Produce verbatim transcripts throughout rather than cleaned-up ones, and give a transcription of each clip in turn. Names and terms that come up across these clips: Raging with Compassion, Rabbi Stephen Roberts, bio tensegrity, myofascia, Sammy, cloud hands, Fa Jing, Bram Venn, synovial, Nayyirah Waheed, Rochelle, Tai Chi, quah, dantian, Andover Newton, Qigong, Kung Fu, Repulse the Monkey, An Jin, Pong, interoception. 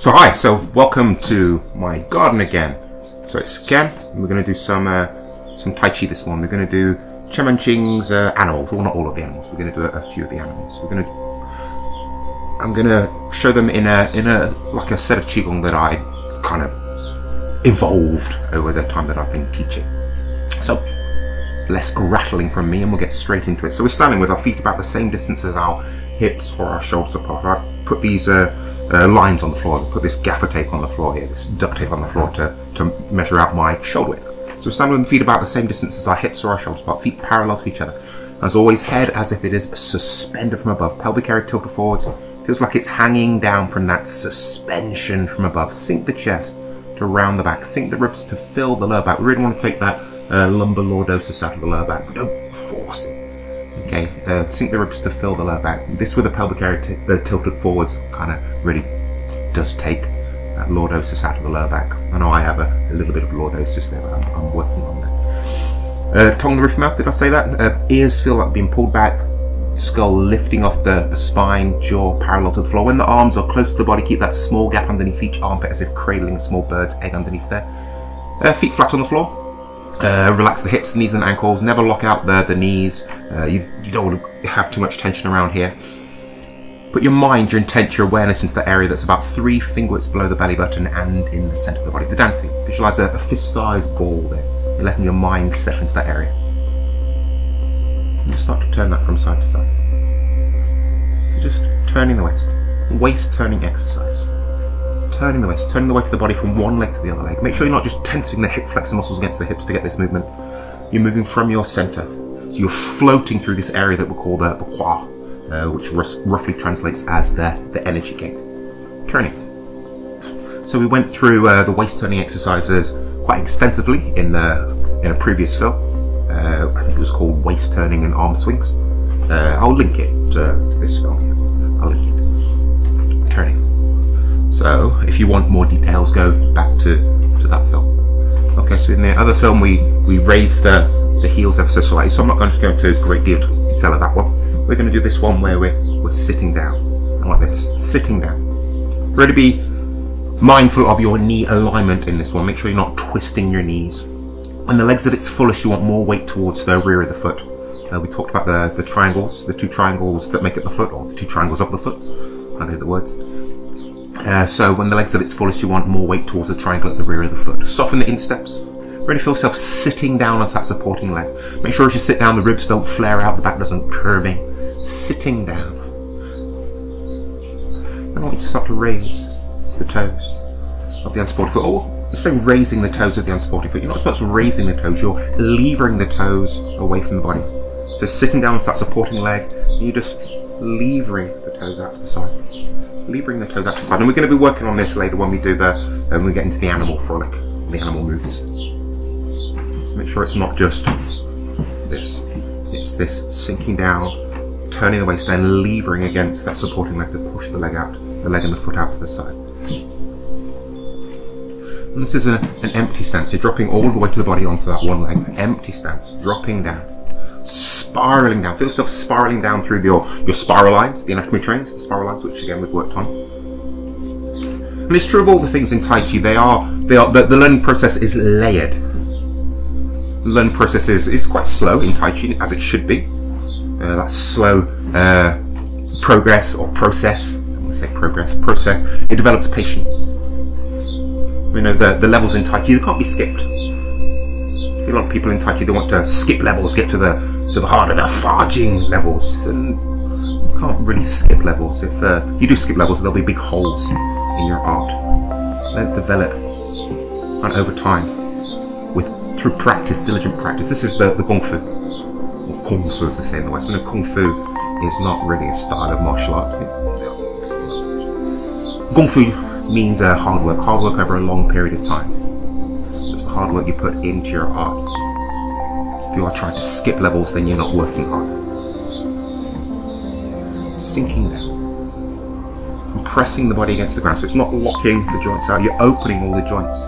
So hi, so welcome to my garden again. So it's Ken, and we're going to do some uh, some Tai Chi this morning. We're going to do Chen Man-ch'ing's uh, animals, well not all of the animals, we're going to do a few of the animals. We're going to, I'm going to show them in a, in a, like a set of Qigong that I kind of evolved over the time that I've been teaching. So less rattling from me and we'll get straight into it. So we're standing with our feet about the same distance as our hips or our shoulders apart. I put these uh, Uh, lines on the floor. I put this gaffer tape on the floor here, this duct tape on the floor to, to measure out my shoulder width. So standing with the feet about the same distance as our hips or our shoulders apart, feet parallel to each other. As always, head as if it is suspended from above, pelvic area tilted forwards, feels like it's hanging down from that suspension from above. Sink the chest to round the back, sink the ribs to fill the lower back. We really want to take that uh, lumbar lordosis out of the lower back, but don't force it. Okay, uh, sink the ribs to fill the lower back. This with the pelvic area t uh, tilted forwards kind of really does take uh, lordosis out of the lower back. I know I have a, a little bit of lordosis there, but I'm, I'm working on that. Uh, tongue the roof of mouth, did I say that? Uh, ears feel like being pulled back, skull lifting off the, the spine, jaw parallel to the floor. When the arms are close to the body, keep that small gap underneath each armpit as if cradling a small bird's egg underneath there. Uh, feet flat on the floor. Uh, relax the hips, the knees and ankles, never lock out the, the knees, uh, you, you don't want to have too much tension around here. Put your mind, your intent, your awareness into the area that's about three finger widths below the belly button and in the centre of the body, the dantian. Visualise a, a fist-sized ball there, you're letting your mind settle into that area. And just start to turn that from side to side. So just turning the waist, waist turning exercise. Turning the waist, turning the weight of the body from one leg to the other leg. Make sure you're not just tensing the hip flexor muscles against the hips to get this movement. You're moving from your center. So you're floating through this area that we call the quah, uh, which roughly translates as the, the energy gate. Turning. So we went through uh, the waist turning exercises quite extensively in, the, in a previous film. Uh, I think it was called Waist Turning and Arm Swings. Uh, I'll link it uh, to this film here. I'll link it. So, if you want more details, go back to, to that film. Okay, so in the other film, we, we raised the, the heels ever so slightly, so I'm not going to go into a great deal of detail of that one. We're going to do this one where we're, we're sitting down, and like this, sitting down. Really be mindful of your knee alignment in this one. Make sure you're not twisting your knees. When the leg's at its fullest, you want more weight towards the rear of the foot. Uh, we talked about the, the triangles, the two triangles that make up the foot, or the two triangles of the foot, I don't know the words. Uh, so when the leg's at its fullest, you want more weight towards the triangle at the rear of the foot. Soften the insteps. Really feel yourself sitting down onto that supporting leg. Make sure as you sit down, the ribs don't flare out, the back doesn't curving. Sitting down. Then I want you to start to raise the toes of the unsupported foot. Or instead of raising the toes of the unsupported foot, you're not supposed to be raising the toes, you're levering the toes away from the body. So sitting down onto that supporting leg, and you're just levering the toes out to the side. Levering the toes out to the side, and we're going to be working on this later when we do the, when we get into the animal frolic, the animal moves. So make sure it's not just this, it's this sinking down, turning the waist, then levering against that supporting leg to push the leg out, the leg and the foot out to the side. And this is a, an empty stance, you're dropping all the way to the body onto that one leg, an empty stance, dropping down. Spiralling down, feel yourself spiralling down through your, your spiral lines, the anatomy trains, the spiral lines, which again we've worked on. And it's true of all the things in Tai Chi, they are, they are the, the learning process is layered. The learning process is, is quite slow in Tai Chi, as it should be. Uh, that slow uh, progress or process, I'm going to say progress, process, it develops patience. You know, the, the levels in Tai Chi, they can't be skipped. See, a lot of people in Tai Chi, they want to skip levels, get to the to the harder, the Fa Jing levels, and you can't really skip levels. If uh, you do skip levels, there'll be big holes in your art. They'll develop, and over time, with through practice, diligent practice. This is the, the Kung Fu, or Kung Fu as they say in the West. You know, Kung Fu is not really a style of martial art. Kung Fu means uh, hard work, hard work over a long period of time. Hard work you put into your art. If you are trying to skip levels, then you're not working hard. Sinking down. Compressing the body against the ground, so it's not locking the joints out, you're opening all the joints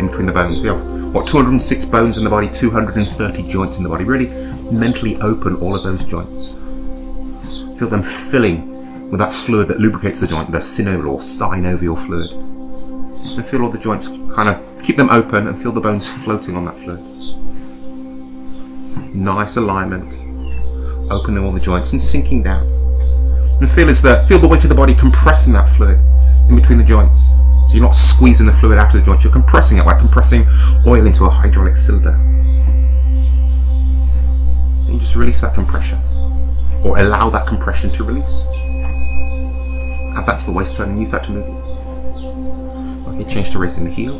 in between the bones. We have, what, two hundred and six bones in the body, two hundred and thirty joints in the body. Really mentally open all of those joints. Feel them filling with that fluid that lubricates the joint, the synovial or synovial fluid. And feel all the joints kind of, keep them open and feel the bones floating on that fluid. Nice alignment. Opening all the joints and sinking down. And feel, is the, feel the weight of the body compressing that fluid in between the joints. So you're not squeezing the fluid out of the joint, you're compressing it, like compressing oil into a hydraulic cylinder. And you just release that compression. Or allow that compression to release. Add that to the waistline and use that to move it. Okay, change to raising the heel.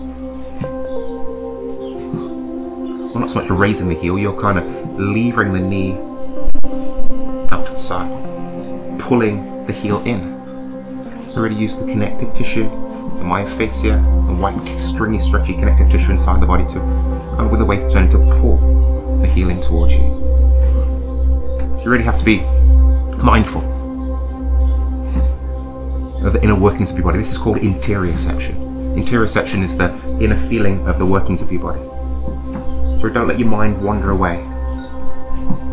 Well, not so much raising the heel, you're kind of levering the knee out to the side, pulling the heel in. So really use the connective tissue, the myofascia, the white stringy stretchy connective tissue inside the body to, and with the weight turning to pull the heel in towards you. So you really have to be mindful of the inner workings of your body. This is called interoception. Interoception is the inner feeling of the workings of your body. So don't let your mind wander away.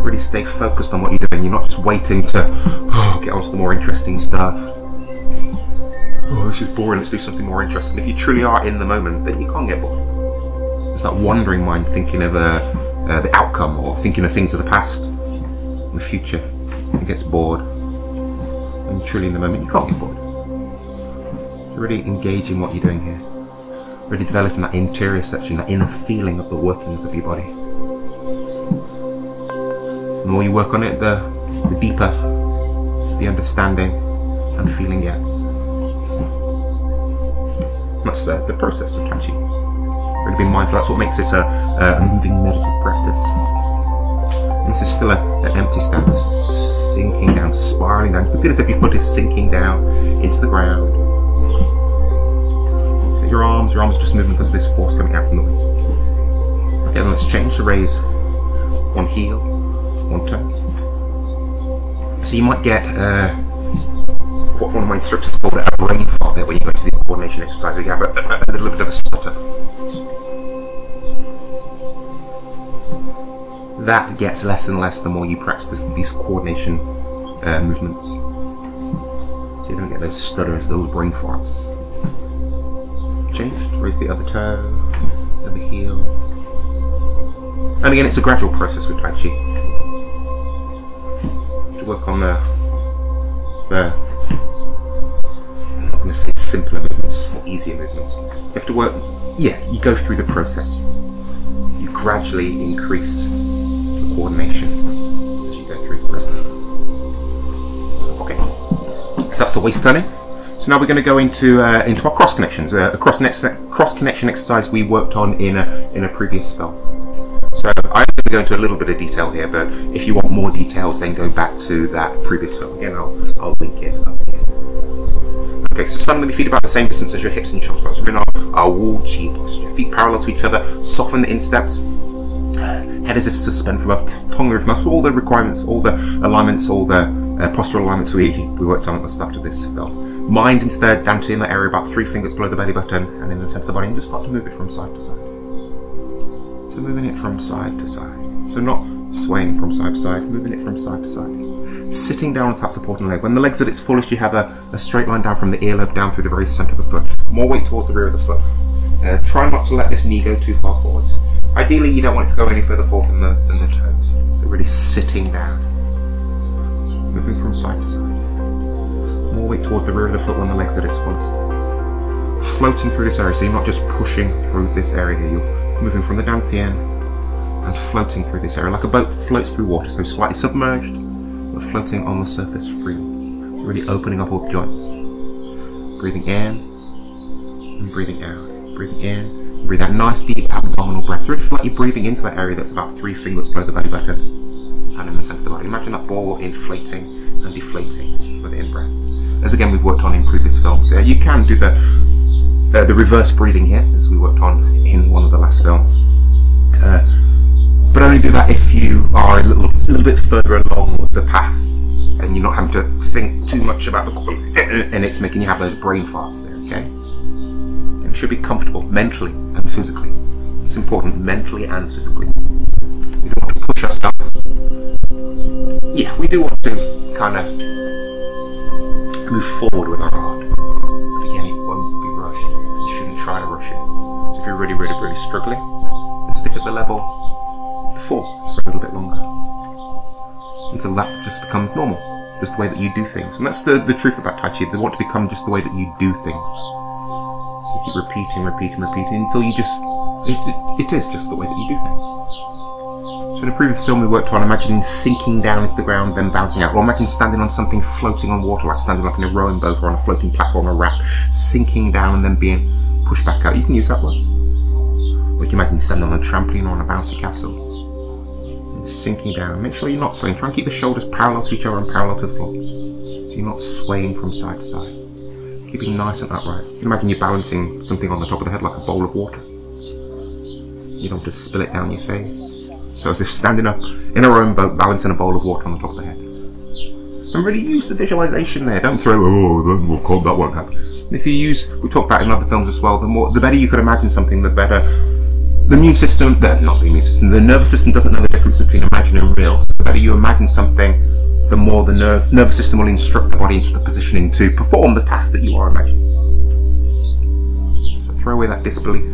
Really stay focused on what you're doing. You're not just waiting to oh, get onto the more interesting stuff. Oh, this is boring, let's do something more interesting. If you truly are in the moment, then you can't get bored. It's that wandering mind thinking of uh, uh, the outcome or thinking of things of the past, the future. It gets bored. When you're truly in the moment, you can't get bored. Really engaging what you're doing here. Really developing that interior section, that inner feeling of the workings of your body. The more you work on it, the, the deeper the understanding and feeling gets. That's the, the process of Tai Chi. Really being mindful, that's what makes this a, a moving meditative practice. And this is still a, an empty stance, sinking down, spiraling down. The feeling of your foot is sinking down into the ground. Your arms, your arms are just moving because of this force coming out from the waist. Okay, then let's change to raise one heel, one toe. So you might get uh, what one of my instructors called it, a brain fart there when you go to these coordination exercises. You have a, a, a little bit of a stutter. That gets less and less the more you practice this, these coordination uh, movements. So you don't get those stutters, those brain farts. Change, raise the other toe, the other heel. And again, it's a gradual process with Tai Chi. To work on the, the I'm not going to say simpler movements, more easier movements. You have to work, yeah, you go through the process. You gradually increase the coordination as you go through the process. Okay, so that's the waist turning. So now we're going to go into uh, into our cross connections, uh, a cross, cross connection exercise we worked on in a in a previous film. So I'm going to go into a little bit of detail here, but if you want more details, then go back to that previous film. Again, I'll I'll link it up here. Okay, so stand with your feet about the same distance as your hips and shoulders. We're in our, our Wu Qi posture. Feet parallel to each other. Soften the insteps. Head as if suspended from above. Tongue the roof mouth. All the requirements, all the alignments, all the uh, postural alignments we we worked on at the start of this film. Mind into the dantian, that area about three fingers below the belly button and in the centre of the body, and just start to move it from side to side. So moving it from side to side. So not swaying from side to side, moving it from side to side. Sitting down onto that supporting leg. When the leg's at its fullest, you have a, a straight line down from the earlobe down through the very centre of the foot. More weight towards the rear of the foot. Uh, try not to let this knee go too far forwards. Ideally, you don't want it to go any further forward than the, than the toes. So really sitting down. Moving from side to side. More weight towards the rear of the foot when the leg's at its fullest. Floating through this area, so you're not just pushing through this area here, you're moving from the dantian and floating through this area, like a boat floats through water, so slightly submerged, but floating on the surface freely. Really opening up all the joints. Breathing in, and breathing out. Breathing in, breathe out. Nice deep abdominal breath. Really feel like you're breathing into that area that's about three fingers below the belly button and in the centre of the body. Imagine that ball inflating and deflating with the in-breath. As again we've worked on in previous films. Yeah, you can do the uh, the reverse breathing here, as we worked on in one of the last films. Uh, but only do that if you are a little, little bit further along the path and you're not having to think too much about the and it's making you have those brain farts there, okay? It should be comfortable mentally and physically. It's important mentally and physically. We don't want to push ourselves. Yeah, we do want to kind of move forward with that arm. But again, it won't be rushed. You shouldn't try to rush it. So if you're really, really, really struggling, then stick at the level before for a little bit longer. Until that just becomes normal. Just the way that you do things. And that's the, the truth about Tai Chi. They want to become just the way that you do things. So you keep repeating, repeating, repeating, until you just... It, it, it is just the way that you do things. So in a previous film we worked on imagining sinking down into the ground, then bouncing out. Or imagine standing on something floating on water, like standing like in a rowing boat or on a floating platform or a raft, sinking down and then being pushed back out. You can use that one. Or you can imagine standing on a trampoline or on a bouncy castle. And sinking down. Make sure you're not swaying. Try and keep the shoulders parallel to each other and parallel to the floor. So you're not swaying from side to side. Keeping nice and upright. You can imagine you're balancing something on the top of the head like a bowl of water. You don't just spill it down your face. So as if standing up in our own boat, balancing a bowl of water on the top of the head. And really use the visualization there. Don't throw, oh, we'll call, that won't happen. If you use, we talked about in other films as well, the more, the better you can imagine something, the better the immune system, the, not the immune system, the nervous system doesn't know the difference between imagine and real. The better you imagine something, the more the nerve, nervous system will instruct the body into the positioning to perform the task that you are imagining. So throw away that disbelief.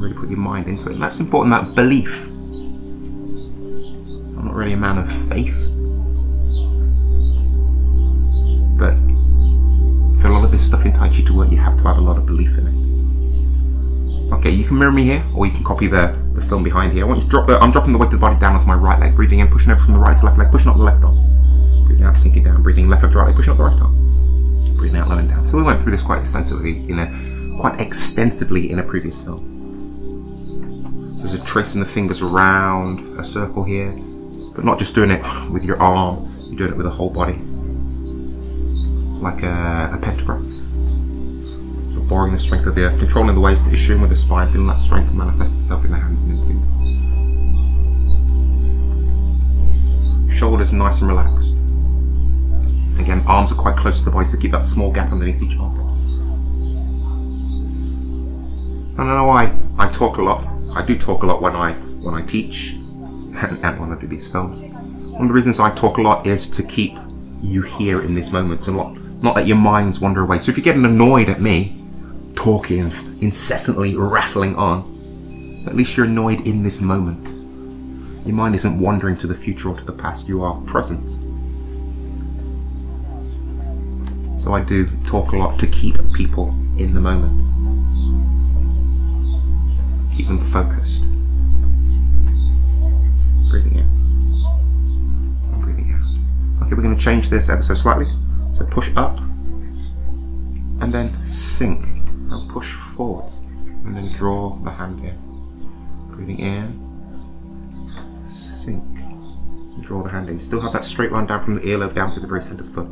Really put your mind into it. And that's important, that belief. I'm not really a man of faith, but for a lot of this stuff in Tai Chi to work, you have to have a lot of belief in it. Okay, you can mirror me here, or you can copy the, the film behind here. I want you to drop the, I'm dropping the weight of the body down onto my right leg, breathing in, pushing over from the right to left leg, pushing up the left arm. Breathing out, sinking down, breathing left over to right leg, pushing up the right arm. Breathing out, low and down. So we went through this quite extensively in a, quite extensively in a previous film. There's a tracing the fingers around a circle here, but not just doing it with your arm, you're doing it with the whole body. Like a, a pectoral. So borrowing the strength of the earth, controlling the waist, issuing with the spine, feeling that strength manifest itself in the hands and in the fingers. Shoulders nice and relaxed. Again, arms are quite close to the body, so keep that small gap underneath each arm. I know I, I talk a lot. I do talk a lot when I when I teach and, and when I do these films. One of the reasons I talk a lot is to keep you here in this moment and not, not let your minds wander away. So if you're getting annoyed at me talking incessantly, rattling on, at least you're annoyed in this moment. Your mind isn't wandering to the future or to the past, you are present. So I do talk a lot to keep people in the moment. Keep them focused. Breathing in. And breathing out. Okay, we're going to change this ever so slightly. So push up and then sink and push forwards and then draw the hand in. Breathing in, sink and draw the hand in. Still have that straight line down from the earlobe down to the very centre of the foot.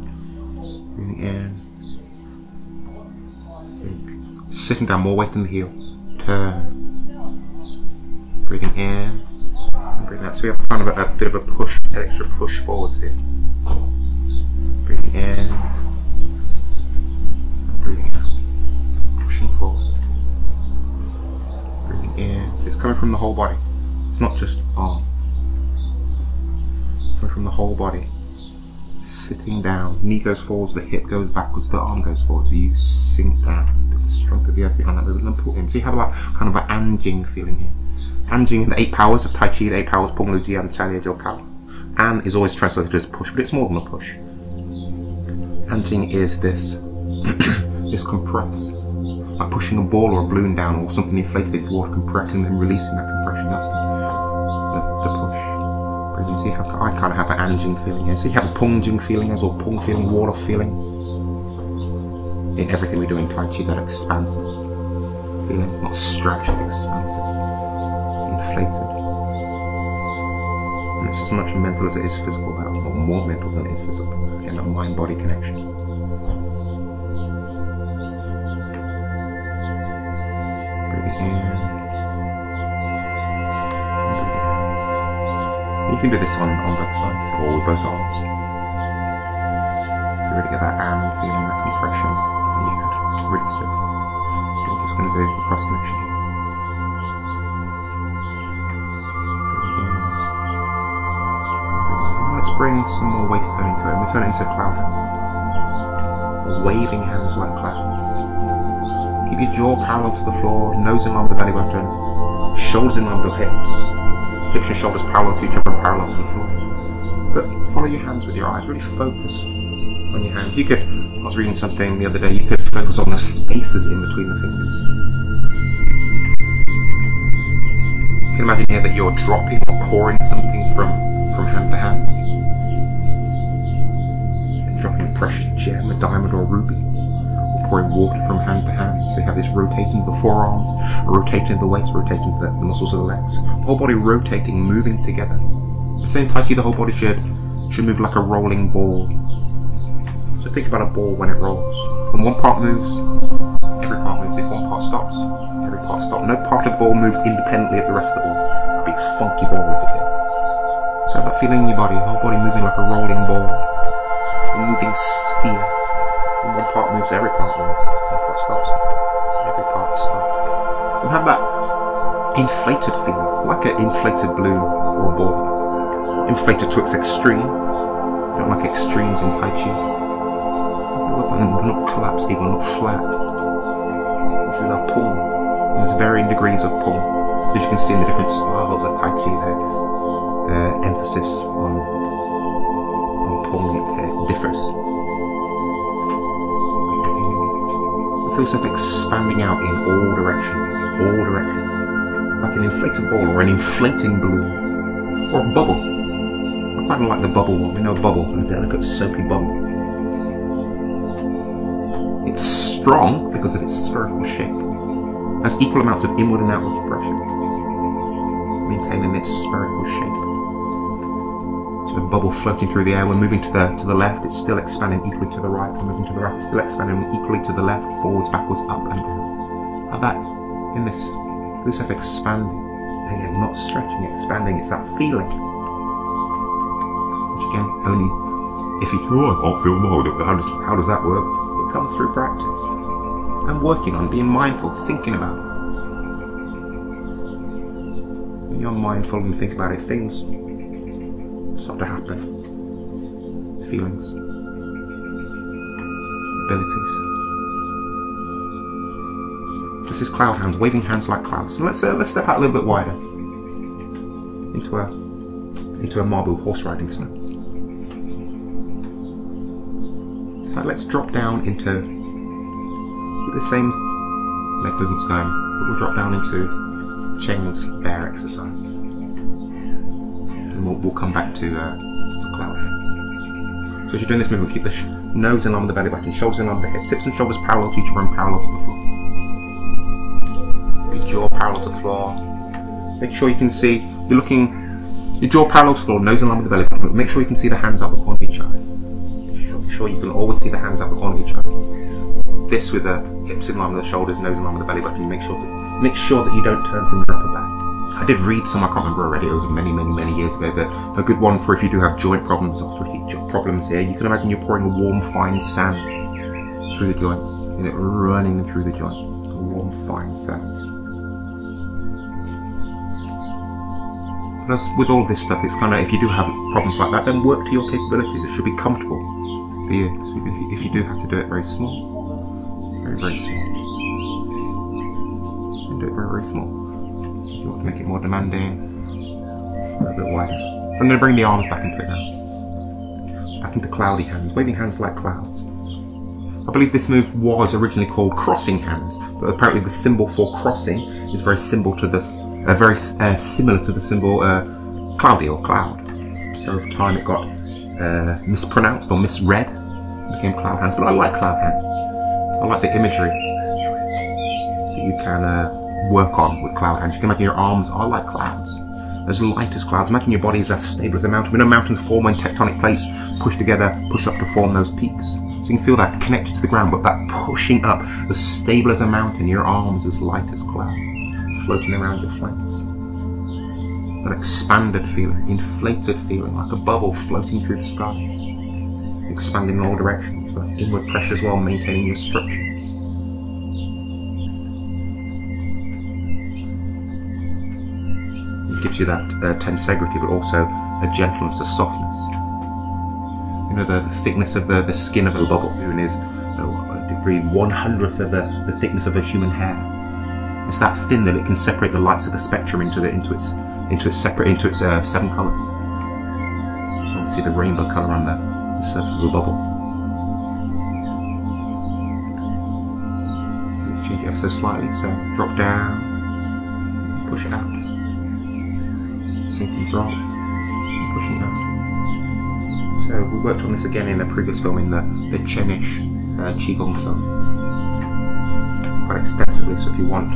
Breathing in, sink. Sitting down, more weight than the heel. Turn. Breathing in and breathing out. So we have kind of a, a bit of a push, an extra push forwards here. Breathing in and breathing out. Pushing forwards. Breathing in. It's coming from the whole body. It's not just arm. It's coming from the whole body. Sitting down. Knee goes forwards, the hip goes backwards, the arm goes forwards. So you sink down. The strength of the earth behind that little pull in. So you have that kind of an An Jin feeling here. An Jin and the eight powers of Tai Chi, the eight powers, Pong, Lu, Jian, Chan, Ye, Kao. An is always translated as push, but it's more than a push. An Jin is this, this compress, like pushing a ball or a balloon down or something inflated into water, compressing and then releasing that compression. That's the, the push. Brilliant. See how I kind of have an An Jin feeling here. So you have a Pong Jin feeling as, or Pong feeling, water feeling. In everything we do in Tai Chi, that expansive feeling, not stretched, expansive. Inflated. And it's as much mental as it is physical, that, or more mental than it is physical. Again, that mind-body connection. Breathing in. And breathing out. You can do this on, on both sides, or with both arms. You really get that and feeling, that compression, and you could release it. I'm just going to do the cross connection. bring some more waist tone into it, and we turn it into cloud hands. Waving hands like clouds. Keep your jaw parallel to the floor, nose in line with the belly button, shoulders in line with your hips, hips and shoulders parallel to each other and parallel to the floor. But follow your hands with your eyes, really focus on your hands. You could, I was reading something the other day, you could focus on the spaces in between the fingers. You can imagine here that you're dropping or pouring something from from hand to hand, and dropping a precious gem, a diamond or a ruby, or pouring water from hand to hand. So you have this rotating of the forearms, a rotating of the waist, rotating of the, the muscles of the legs, the whole body rotating, moving together. The same Tai Chi, the whole body should should move like a rolling ball. So think about a ball when it rolls. When one part moves, every part moves. If one part stops, every part stops. No part of the ball moves independently of the rest of the ball. That'd be a funky ball if it did. So that feeling in your body, your whole body moving like a rolling ball, a moving sphere. When one part moves, every part moves. One part stops, every part stops. And have that inflated feeling, like an inflated balloon or ball. Inflated to its extreme. You don't like extremes in Tai Chi. We're not collapsed, even, we're not flat. This is our pull. And there's varying degrees of pull, as you can see in the different styles of Tai Chi there. Uh, emphasis on, on pulling it uh, differs. It feels like expanding out in all directions, all directions, like an inflated ball or an inflating balloon, or a bubble. I quite like the bubble one, you know, a bubble, a delicate soapy bubble. It's strong because of its spherical shape, has equal amounts of inward and outward pressure, maintaining its spherical shape. The bubble floating through the air. We're moving to the to the left, it's still expanding equally to the right. We're moving to the right, it's still expanding equally to the left, forwards, backwards, up and down. Like that, in this this of expanding. And again, not stretching, expanding, it's that feeling. Which again, only if you oh, I can't feel my hold up. How does how does that work? It comes through practice. And working on being mindful, thinking about it. When you're mindful and think about it, things start to happen. Feelings. Abilities. This is cloud hands, waving hands like clouds. And let's uh, let's step out a little bit wider. Into a into a marble horse riding stance. So let's drop down into keep the same leg movements going, but we'll drop down into Cheng's bear exercise. And we'll, we'll come back to uh, the cloud hands. So as you're doing this movement, keep the sh nose in line with the belly button, shoulders in line with the hips, hips and shoulders parallel to each other and parallel to the floor. Your jaw parallel to the floor. Make sure you can see, you're looking, your jaw parallel to the floor, nose in line with the belly button, but make sure you can see the hands out the corner of each eye. Make sure you can always see the hands out the corner of each eye. This with the hips in line with the shoulders, nose in line with the belly button, make sure that, make sure that you don't turn from your upper back. I did read some, I can't remember already, it was many, many, many years ago, but a good one for if you do have joint problems, arthritic problems here, you can imagine you're pouring a warm, fine sand through the joints, and it running through the joints, a warm, fine sand. But as with all this stuff, it's kind of, if you do have problems like that, then work to your capabilities. It should be comfortable for you, if you do have to do it very small, very, very small, and do it very, very small. If you want to make it more demanding, a little bit wider. I'm going to bring the arms back into it now. Back into cloudy hands, waving hands like clouds. I believe this move was originally called crossing hands, but apparently the symbol for crossing is very symbol to this, uh, very uh, similar to the symbol uh, cloudy or cloud. So over time it got uh, mispronounced or misread, it became cloud hands. But I like cloud hands. I like the imagery that you can. Uh, work on with cloud hands. You can imagine your arms are like clouds, as light as clouds. Imagine your body is as stable as a mountain. We know mountains form when tectonic plates push together, push up to form those peaks. So you can feel that connected to the ground, but that pushing up, as stable as a mountain, your arms as light as clouds, floating around your flanks. That expanded feeling, inflated feeling, like a bubble floating through the sky, expanding in all directions, but inward pressure as well, maintaining your structure. Gives you that uh, tensegrity, but also a gentleness, a softness. know, the, the thickness of the, the skin of a baboon is a degree one hundredth of the, the thickness of a human hair. It's that thin that it can separate the lights of the spectrum into the into its into its separate into its uh, seven colours. So you can see the rainbow colour on the, the surface of a bubble. Change it ever so slightly, so drop down, push it out, sink and drop, pushing it out. So we worked on this again in the previous film, in the, the Chenish uh, Qigong film, quite extensively, so if you want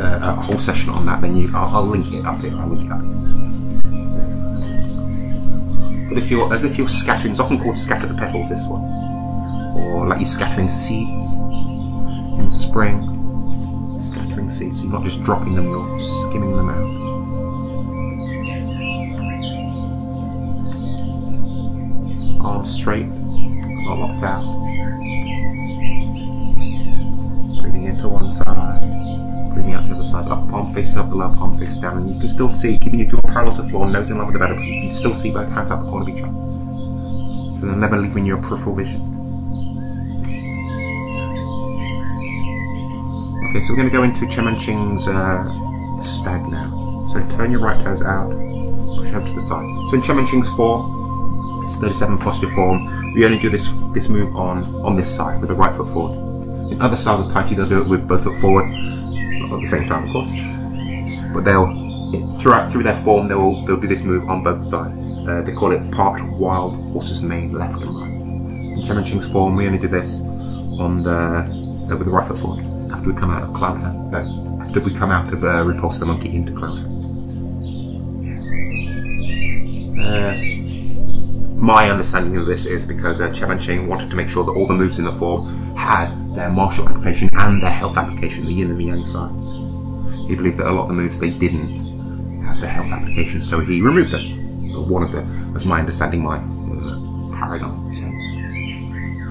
uh, a whole session on that, then you, I'll, I'll link it up here, I'll link it up here. But if you're, as if you're scattering, it's often called scatter the petals, this one. Or like you're scattering seeds in the spring, scattering seeds, so you're not just dropping them, you're skimming them out. Arms straight, not locked out. Breathing into one side, breathing out to the other side, up palm faces up, below palm faces down, and you can still see, keeping your jaw parallel to the floor, nose in line with the belly, but you can still see both hands out the corner of each other. So they're never leaving your peripheral vision. Okay, so we're going to go into Chen Man-ch'ing's uh, stag now. So turn your right toes out, push it up to the side. So in Chen Man-ch'ing's form, it's thirty-seven posture form. We only do this this move on on this side with the right foot forward. In other styles of Tai Chi, they'll do it with both foot forward, not at the same time, of course. But they'll it, throughout through their form, they'll they'll do this move on both sides. Uh, they call it part wild horse's mane, left and right. In Chen Man-ch'ing's form, we only do this on the uh, with the right foot forward. After we come out of cloud hands, uh, after we come out of uh, Repulse the Monkey into cloud hands. Uh, my understanding of this is because uh, Chen Man-ch'ing wanted to make sure that all the moves in the form had their martial application and their health application, the yin and the yang sides. He believed that a lot of the moves they didn't have their health application, so he removed them. One of them, as my understanding, my uh, paradigm, so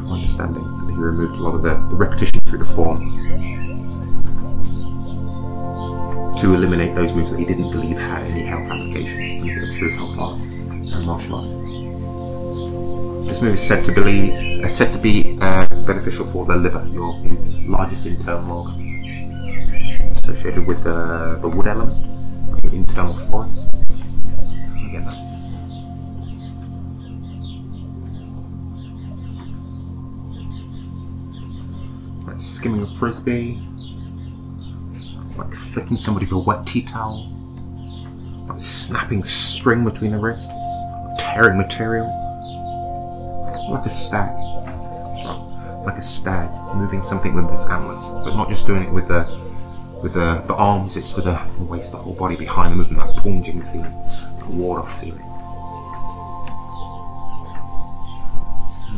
my understanding that he removed a lot of the, the repetition through the form to eliminate those moves that he didn't believe had any health applications, to make it a true health art and martial art. This move is said to be, uh, said to be uh, beneficial for the liver, your largest internal organ, associated with uh, the wood element, your internal forest. I get that. That's skimming a frisbee. Like flicking somebody with a wet tea towel, like snapping string between the wrists, tearing material, like a stag, like a stag moving something with its antlers, but not just doing it with the with the, the arms. It's with the, the waist, the whole body behind the movement, that Pong Jing feeling, that ward off feeling.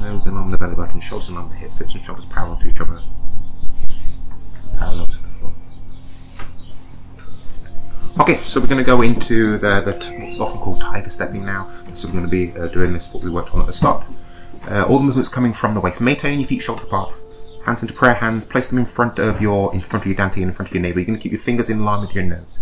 Nose in on the belly button, shoulders in on the hips, hips and shoulders parallel to each other, parallel to the floor. Okay, so we're going to go into the, the what's often called tiger stepping now. So we're going to be uh, doing this, what we worked on at the start. Uh, all the movements coming from the waist, maintaining your feet shoulder apart. Hands into prayer hands, place them in front of your in front of your dantian, in front of your navel. You're going to keep your fingers in line with your nose.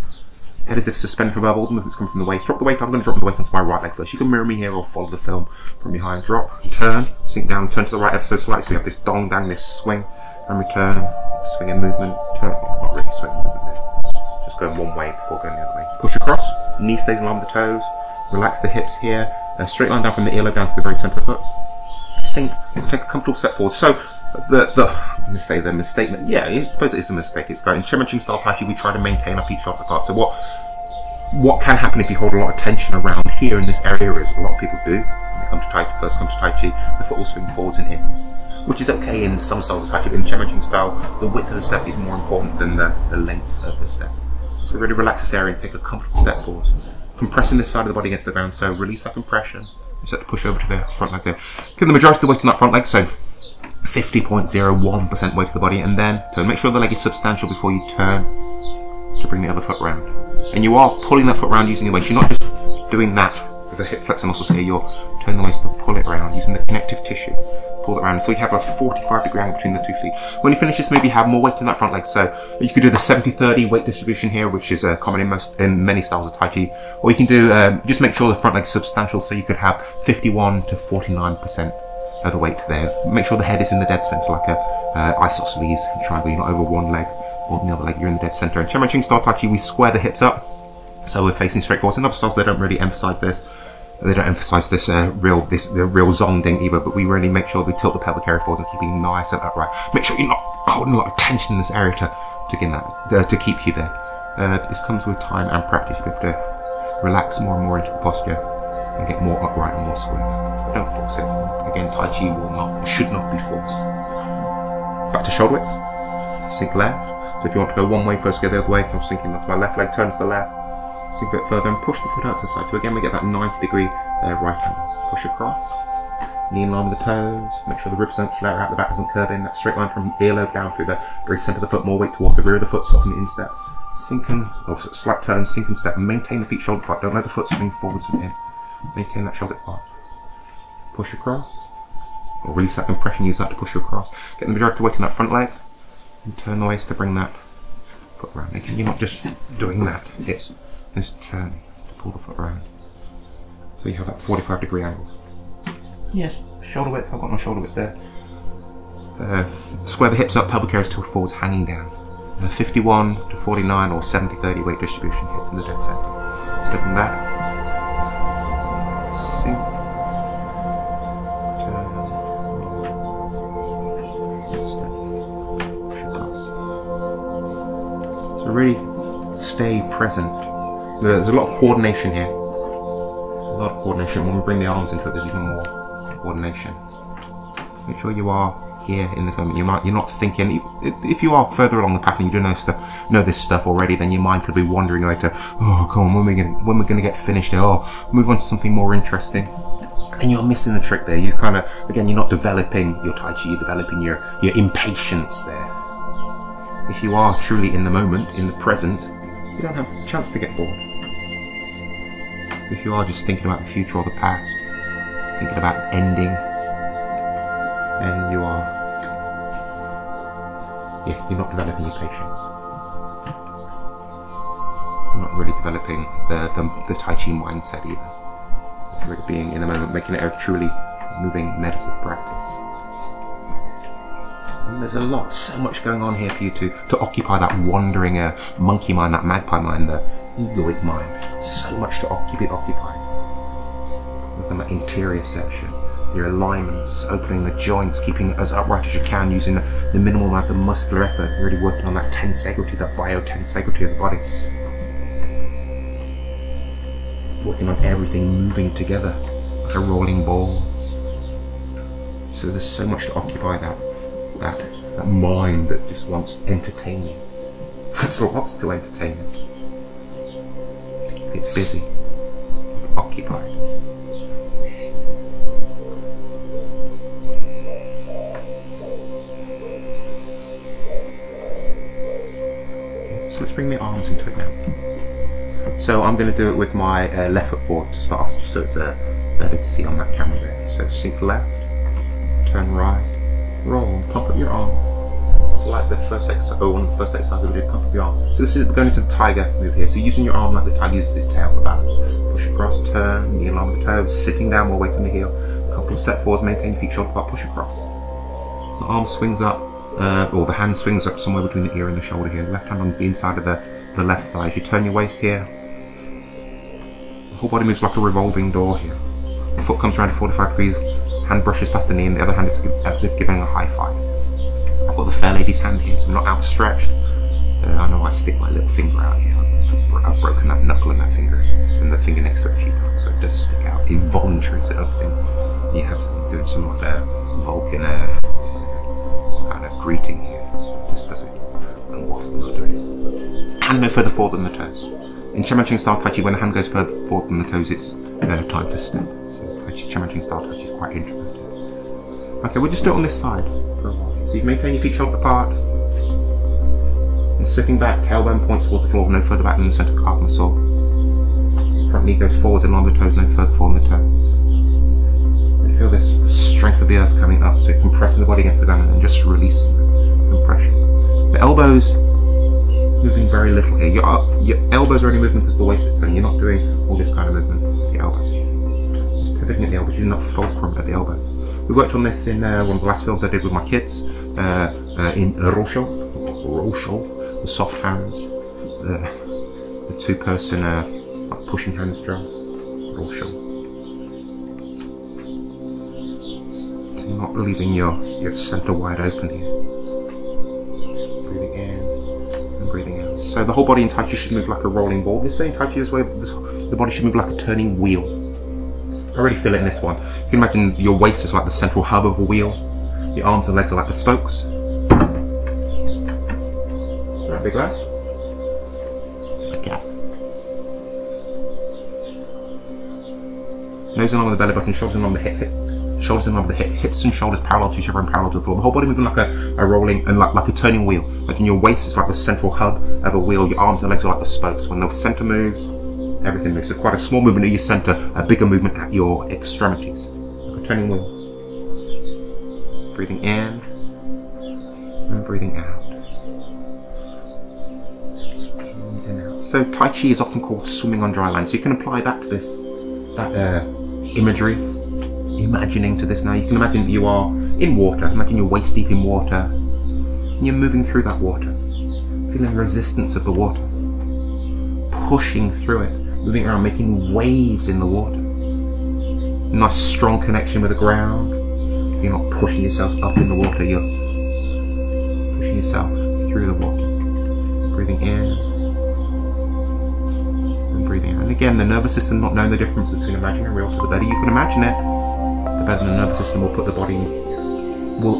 Head as if suspended from above. All the movements coming from the waist. Drop the weight. I'm going to drop the weight onto my right leg first. You can mirror me here or follow the film from behind. Drop, turn, sink down, turn to the right ever so slightly. So we have this dong dang, this swing and return, swing and movement. Turn, not really swing and movement there. Just going one way before going the other way. Push across, knee stays in line with the toes, relax the hips here, a straight line down from the earlobe down to the very centre of the foot. Sink, take a comfortable step forward. So, the, the I'm going to say the misstatement, yeah, I suppose it is a mistake. It's going in Chen Man-ch'ing style Tai Chi, we try to maintain our feet shoulder apart. So what, what can happen if you hold a lot of tension around here in this area is a lot of people do, when they come to Tai Chi, first come to Tai Chi, the foot will swing forwards and in, which is okay in some styles of Tai Chi, but in Chen Man-ch'ing style, the width of the step is more important than the, the length of the step. So really relax this area and take a comfortable step forward. Compressing this side of the body against the ground, so release that compression. You set to push over to the front leg there. Give the majority of the weight on that front leg, so fifty point zero one percent weight of the body, and then so make sure the leg is substantial before you turn to bring the other foot round. And you are pulling that foot round using your waist. You're not just doing that with the hip flexor muscles here, you're turning the waist to pull it round using the connective tissue. pull it around. So you have a forty-five degree angle between the two feet. When you finish this move, you have more weight in that front leg. So you could do the seventy thirty weight distribution here, which is uh, common in most in many styles of Tai Chi. Or you can do, um, just make sure the front leg is substantial, so you could have fifty-one to forty-nine percent of the weight there. Make sure the head is in the dead center, like a uh, isosceles triangle. You're not over one leg or the other leg, you're in the dead center. In Chen Man-ch'ing style Tai Chi, we square the hips up, so we're facing straight forwards. In other styles, they don't really emphasize this. They don't emphasize this uh, real this the real zongding either, but we really make sure we tilt the pelvic area forwards and keeping nice and upright. Make sure you're not holding a lot of tension in this area to to get that uh, to keep you there. Uh, this comes with time and practice. You have to relax more and more into the posture and get more upright and more square. Don't force it. Again, Tai Chi will not should not be forced. Back to shoulder width. Sink left. So if you want to go one way, first go the other way. So I'm sinking to my left leg, turn to the left. Sink a bit further and push the foot out to the side. So again, we get that ninety degree uh, right hand. Push across, knee in line with the toes. Make sure the ribs don't flare out, the back doesn't curve in. That straight line from earlobe down through the very centre of the foot. More weight towards the rear of the foot, soften the instep. Sink and, or slap turn, sink and step. Maintain the feet shoulder apart. Don't let the foot swing forwards and in. Maintain that shoulder apart. Push across, or release that compression, use that to push you across. Get the majority of the weight in that front leg. And turn the waist to bring that foot around. Again, you're not just doing that, it's this turning to pull the foot around. So you have that forty-five degree angle. Yeah, shoulder width, I've got my shoulder width there. Uh, square the hips up, pelvic area tilt forwards, hanging down. Uh, fifty-one to forty-nine or seventy thirty weight distribution, hips in the dead center. Slipping back. Sink. Turn. Push across. So really stay present. There's a lot of coordination here. A lot of coordination. When we bring the arms into it, there's even more coordination. Make sure you are here in this moment. You might, you're not thinking. If you are further along the pattern, you do know stuff, know this stuff already. Then your mind could be wandering away to, oh, come on, when are we gonna, when we're gonna get finished here? Oh, move on to something more interesting. And you're missing the trick there. You kind of, again, you're not developing your Tai Chi. You're developing your your impatience there. If you are truly in the moment, in the present, you don't have a chance to get bored. If you are just thinking about the future or the past, thinking about ending, then you are, yeah, you're not developing your patience. You're not really developing the, the, the Tai Chi mindset either. Really being in the moment, making it a truly moving meditative practice. There's a lot, so much going on here for you to, to occupy that wandering uh, monkey mind, that magpie mind, the egoic mind. So much to occupy, occupied. Look at that interior section, your alignments, opening the joints, keeping it as upright as you can, using the, the minimal amount of muscular effort, really working on that tensegrity, that bio tensegrity of the body. Working on everything moving together, like a rolling ball. So there's so much to occupy that. That, that mind that just wants entertaining. That's lots to entertain it. To keep it busy, occupied. So let's bring the arms into it now. So I'm going to do it with my uh, left foot forward to start off, so it's uh, better to see on that camera there. So sink left, turn right. Roll, pump up your arm. So like the first exercise, oh, one of the first exercises we did, pump up your arm. So this is going into the tiger move here. So using your arm like the tiger uses its tail for balance. Push across, turn, knee along the toes, sitting down, more weight on the heel. Couple of step forwards, maintain your feet shoulder apart, push across. The arm swings up, uh, or the hand swings up somewhere between the ear and the shoulder here. The left hand on the inside of the, the left thigh. As you turn your waist here, the whole body moves like a revolving door here. The foot comes around to forty-five degrees. Hand brushes past the knee and the other hand is as if giving a high five. I've got the fair lady's hand here, so I'm not outstretched. Uh, I know I stick my little finger out here. I've, I've broken that knuckle and that finger and the finger next to it a few times, so it does stick out. Involuntary, so I don't think you have something doing some like a Vulcan uh, kind of greeting here. Just does it and waffle not doing it. Hand no further forward than the toes. In Chen Man-ch'ing style Tai Chi, when the hand goes further forward than the toes, it's uh, time to step. Chen Man-ch'ing style touch is quite introverted. Okay, we'll just do it on this side for a while. So you maintain your feet shoulder apart. And slipping back, tailbone points towards the floor, no further back than the centre calf muscle. Front knee goes forwards and on the toes, no further forward than the toes. And feel this strength of of the earth coming up, so compressing the body against the ground and then just releasing the compression. The elbows moving very little here. Your, up, your elbows are only moving because the waist is turning. You're not doing all this kind of movement with the elbows. Just pivoting at the elbows. You're not fulcrum at the elbow. We worked on this in uh, one of the last films I did with my kids uh, uh, in Rochelle. Rochelle, the soft hands, the, the two-person uh, like pushing hands drills. Rochelle. Not leaving your, your center wide open here. Breathing in and breathing out. So the whole body in Tai Chi should move like a rolling ball. This thing in Tai Chi this way, this, the body should move like a turning wheel. I really feel it in this one. You can imagine your waist is like the central hub of a wheel. Your arms and legs are like the spokes. Right, big lads? Okay. Nose along the belly button, shoulders along the hip. Shoulders in line with the hip, hips and shoulders parallel to each other and parallel to the floor. The whole body moving like a, a rolling and like, like a turning wheel. Like in your waist is like the central hub of a wheel. Your arms and legs are like the spokes. When the center moves, everything moves. So quite a small movement at your center, a bigger movement at your extremities. Like a turning wheel. Breathing in and breathing out. In and out. So Tai Chi is often called swimming on dry land. So you can apply that to this, that uh, imagery. Imagining to this now, you can imagine that you are in water, imagine you're waist deep in water, and you're moving through that water, feeling the resistance of the water, pushing through it, moving around, making waves in the water. Nice strong connection with the ground. You're not pushing yourself up in the water, you're pushing yourself through the water, breathing in. Breathing out. And again, the nervous system not knowing the difference between imagining and real, so the better you can imagine it, the better the nervous system will put the body, will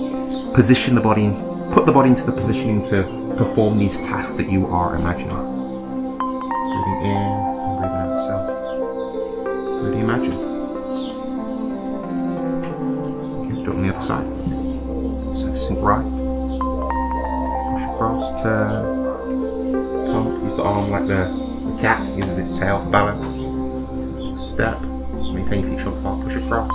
position the body, put the body into the positioning to perform these tasks that you are imagining. Breathing in and breathing out. So, really imagine. Okay, do it on the other side. So, sink right, push across, turn, pump, use the arm like the cat uses its tail for balance. Step, maintain your feet shoulder apart, push across.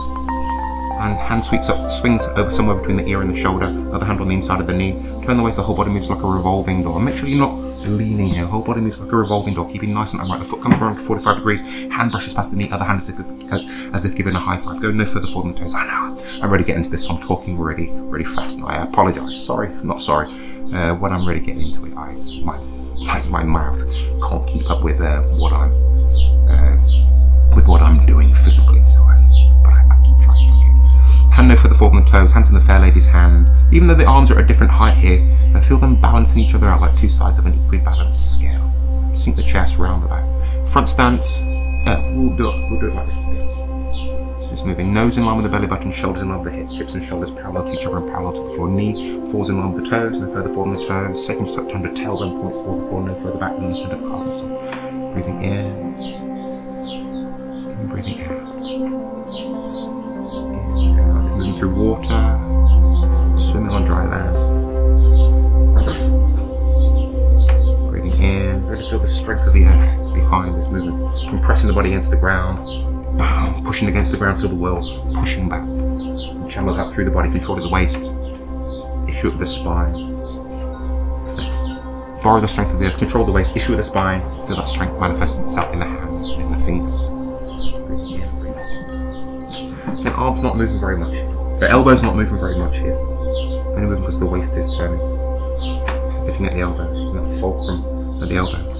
And hand sweeps up, swings over somewhere between the ear and the shoulder, other hand on the inside of the knee. Turn the waist, the whole body moves like a revolving door. And make sure you're not leaning here, the whole body moves like a revolving door, keeping nice and upright. The foot comes around to forty-five degrees, hand brushes past the knee, other hand as if, as, as if given a high five. Go no further forward than the toes. I know, I'm really getting into this, so I'm talking really, really fast. And I apologise, sorry, not sorry. Uh, when I'm really getting into it, I might. Like my mouth can't keep up with uh, what I'm uh, with what I'm doing physically, so I, but I, I keep trying. Okay. Hand no further forward than the toes, hands on the fair lady's hand. Even though the arms are at a different height here, I feel them balancing each other out like two sides of an equibalanced scale. Sink the chest round the back. Front stance. Uh, we'll do it. We'll do it like this. So just moving nose in line with the belly button, shoulders in line with the hips, hips and shoulders parallel to each other and parallel to the floor. Knee falls in line with the toes, no further forward than the toes. Second step under tailbone points toward the floor, no further back than the centre of the calf muscle. Breathing in and breathing out. In and out. As if moving through water, swimming on dry land. Breathing in. Really feel the strength of the earth behind this movement, compressing the body against the ground. Boom, pushing against the ground, feel the will, pushing back. Channels out through the body, control of the waist, issue up the spine. Borrow the strength of the earth, control the waist, issue up the spine, feel that strength manifest itself in the hands and in the fingers. The arms not moving very much. The elbows not moving very much here. Only moving because the waist is turning. Looking at the elbows, using that fulcrum at the elbows.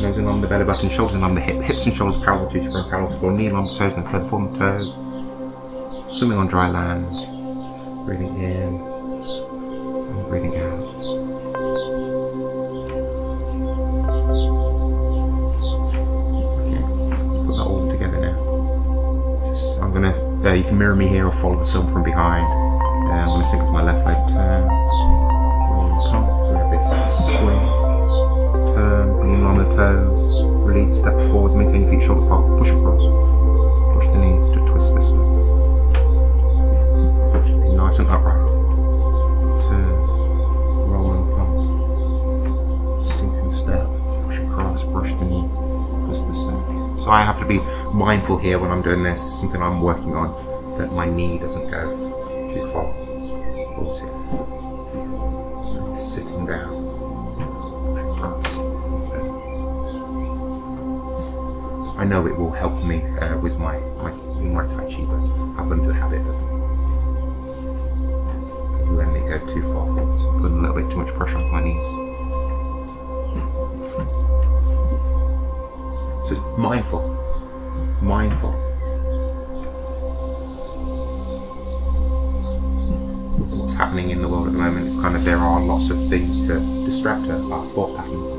Nose along the belly button, shoulders along the hip, hips and shoulders parallel to each other, parallel to the floor, knee along the toes and further forward the toes. Swimming on dry land, breathing in and breathing out. Okay, let's put that all together now. Just, I'm gonna, uh, you can mirror me here or follow the film from behind. Uh, I'm gonna sink with my left leg, turn, roll, pump, so we have this swing. Turn, bring in on the toes, release, step forward, maintain your feet shoulder apart, push across, push the knee to twist this step. Be nice and upright. Turn, roll and pump, sink and step, push across, brush the knee, twist the step. So I have to be mindful here when I'm doing this, something I'm working on, that my knee doesn't go too far. It. Sitting down. I know it will help me uh, with my, my, my Tai Chi, but I've got into the habit of letting it go too far forward. So I'm putting a little bit too much pressure on my knees. So it's mindful, mindful. What's happening in the world at the moment is kind of there are lots of things to distract her, like thought patterns.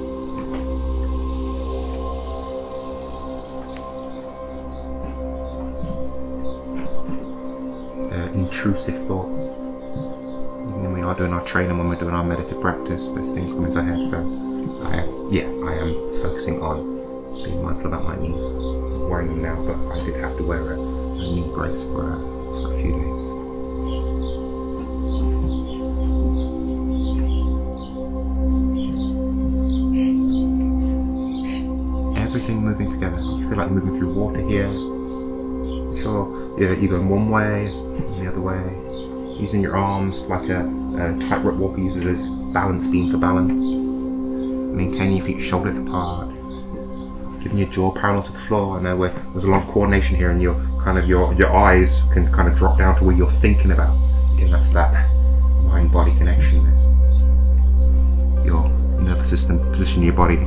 Intrusive thoughts. Even when we are doing our training, when we're doing our meditative practice, those things come into our head. So, I, yeah, I am focusing on being mindful about my knees. I'm wearing them now, but I did have to wear a, a knee brace for a, for a few days. Everything moving together. I feel like moving through water here. Sure, yeah, you're going one way, the other way, using your arms like a, a tightrope walker uses his balance beam for balance, maintaining your feet shoulder apart, giving your jaw parallel to the floor. I know where there's a lot of coordination here, and your kind of your your eyes can kind of drop down to where you're thinking about. Again, that's that mind-body connection. Your nervous system positioning your body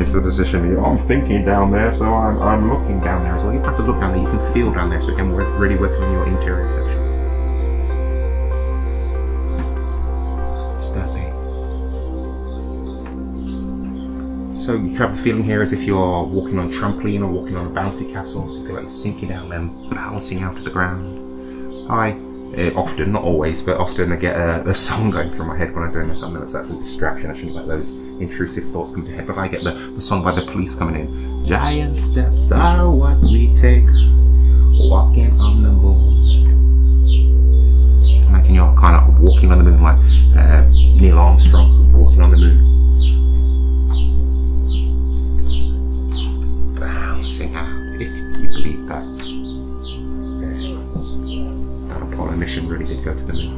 into the position. I'm thinking down there, so I'm, I'm looking down there as well. You don't have to look down there; you can feel down there. So again, we're really working on your interoception. So you can have the feeling here as if you're walking on a trampoline or walking on a bouncy castle, so you feel like you're sinking down and bouncing out to the ground. I uh, often, not always, but often I get a, a song going through my head when I'm doing this. I know that's, that's a distraction, I shouldn't let those intrusive thoughts come to head, but I get the, the song by The Police coming in. Giant steps are what we take, walking on the moon. Imagine you're kind of walking on the moon like uh, Neil Armstrong walking on the moon. Really did go to the moon.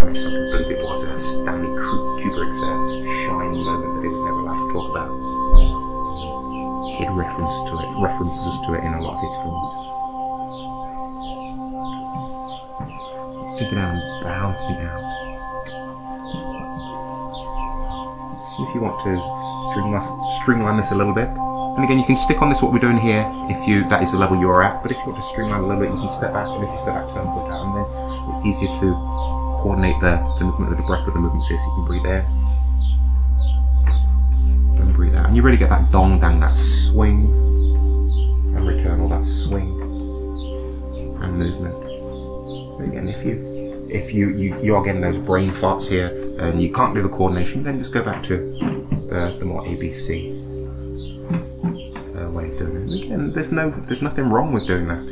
I mean, some people believe it was a Stanley Kubrick's uh, shining moment that it was never allowed to talk about. He had reference to it, references to it in a lot of his films. Sitting down and bouncing out. See if you want to streamline, streamline this a little bit. And again, you can stick on this, what we're doing here, if you that is the level you're at. But if you want to streamline a little bit, you can step back, and if you step back, turn foot out, and then it's easier to coordinate the, the movement with the breath with the movement, so you can breathe there. And breathe out. And you really get that dong dang, that swing, and return, all that swing and movement. But again, if you if you, you, you are getting those brain farts here and you can't do the coordination, then just go back to the, the more A B C. Again, there's no, there's nothing wrong with doing that.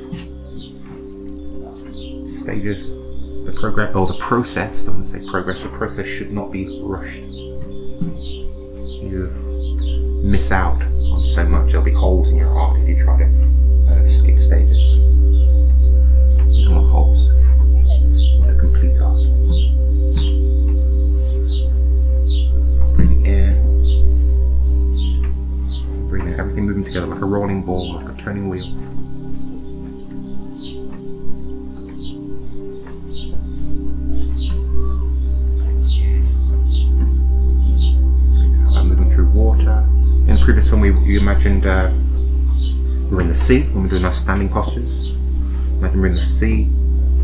Stages, the progress, or the process. Don't want to say progress. The process should not be rushed. You miss out on so much. There'll be holes in your heart if you try to uh, skip stages. You don't want holes. You want a complete heart. Everything moving together like a rolling ball, like a turning wheel. I'm moving through water. In the previous one, we you imagined uh, we're in the sea when we're doing our standing postures. Imagine we're in the sea,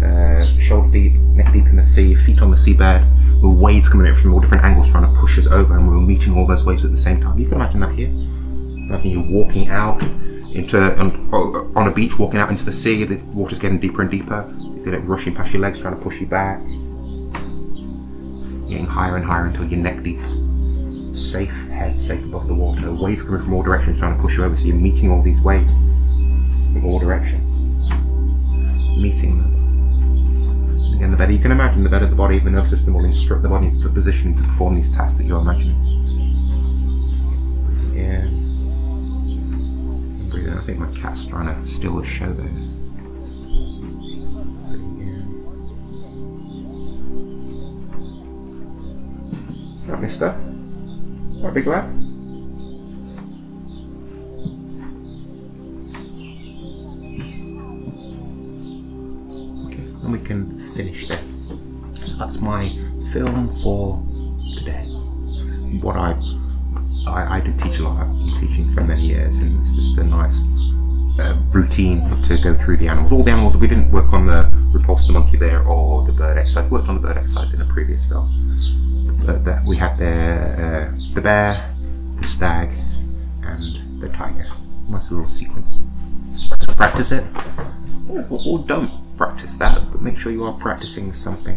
uh, shoulder deep, neck deep in the sea, feet on the seabed. With waves coming in from all different angles, trying to push us over, and we're meeting all those waves at the same time. You can imagine that here. Imagine you're walking out into on, on a beach, walking out into the sea. The water's getting deeper and deeper. You feel it rushing past your legs, trying to push you back. Getting higher and higher until you're neck deep. Safe head, safe above the water. Waves coming from all directions, trying to push you over. So you're meeting all these waves from all directions. Meeting them. Again, the better you can imagine, the better the body, the nervous system will instruct the body into the position to perform these tasks that you're imagining. Yeah. think my cat's trying to steal the show there. That mister. What a big lad. Okay, and we can finish there. So that's my film for today. This is what I I, I do teach a lot. I've been teaching for many years, and it's just a nice uh, routine to go through the animals. All the animals, we didn't work on the Repulse the Monkey there or the bird exercise. We worked on the bird exercise in a previous film. But that we had the, uh, the bear, the stag, and the tiger. Nice little sequence. So practice it, or, or don't practice that, but make sure you are practicing something.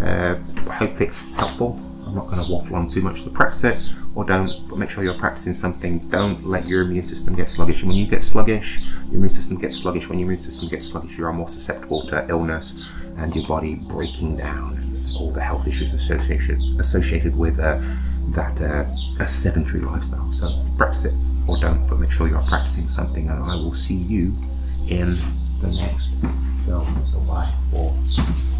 Uh, I hope it's helpful. I'm not going to waffle on too much, so practice it or don't, but make sure you're practicing something. Don't let your immune system get sluggish. And when you get sluggish, your immune system gets sluggish. When your immune system gets sluggish, you are more susceptible to illness and your body breaking down and all the health issues associated associated with uh, that uh, a sedentary lifestyle. So practice it or don't, but make sure you're practicing something, and I will see you in the next film. So bye.